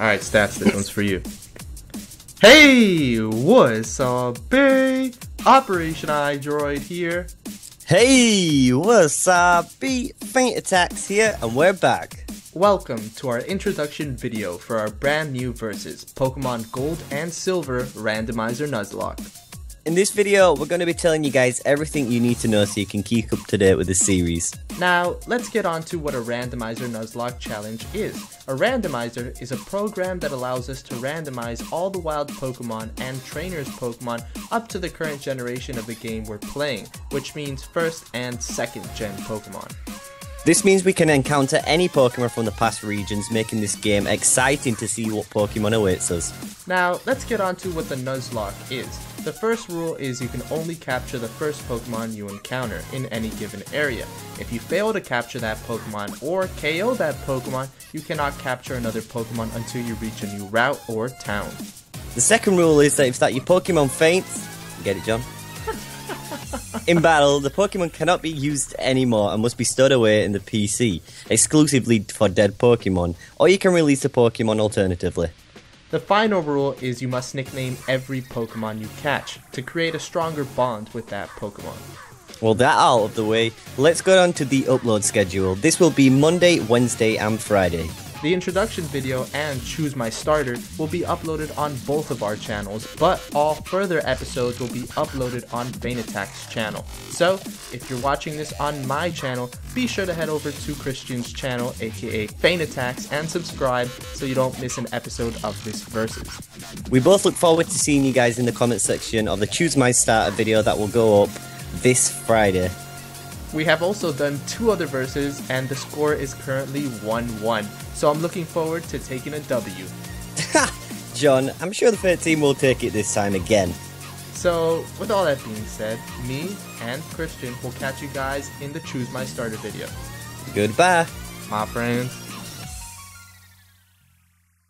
Alright, Stats, this one's for you. Hey, what's up, B? OPERATIONiDROID here. Hey, what's up, B? FeintAttacks here, and we're back. Welcome to our introduction video for our brand new versus Pokemon Gold and Silver Randomizer Nuzlocke. In this video, we're going to be telling you guys everything you need to know so you can keep up to date with the series. Now, let's get on to what a Randomizer Nuzlocke Challenge is. A randomizer is a program that allows us to randomize all the wild Pokemon and trainers Pokemon up to the current generation of the game we're playing, which means first and second gen Pokemon. This means we can encounter any Pokemon from the past regions, making this game exciting to see what Pokemon awaits us. Now, let's get on to what the Nuzlocke is. The first rule is you can only capture the first Pokemon you encounter in any given area. If you fail to capture that Pokemon or KO that Pokemon, you cannot capture another Pokemon until you reach a new route or town. The second rule is that if your Pokemon faints, get it, John? In battle, the Pokemon cannot be used anymore and must be stowed away in the PC, exclusively for dead Pokemon, or you can release the Pokemon alternatively. The final rule is you must nickname every Pokemon you catch to create a stronger bond with that Pokemon. Well, that out of the way, let's go on to the upload schedule. This will be Monday, Wednesday and Friday. The introduction video and Choose My Starter will be uploaded on both of our channels, but all further episodes will be uploaded on FeintAttacks' channel. So, if you're watching this on my channel, be sure to head over to Christian's channel, aka FeintAttacks, and subscribe so you don't miss an episode of this Versus. We both look forward to seeing you guys in the comment section of the Choose My Starter video that will go up this Friday. We have also done two other verses and the score is currently 1-1, so I'm looking forward to taking a W. John, I'm sure the Feint team will take it this time again. So, with all that being said, me and Christian will catch you guys in the Choose My Starter video. Goodbye, my friends.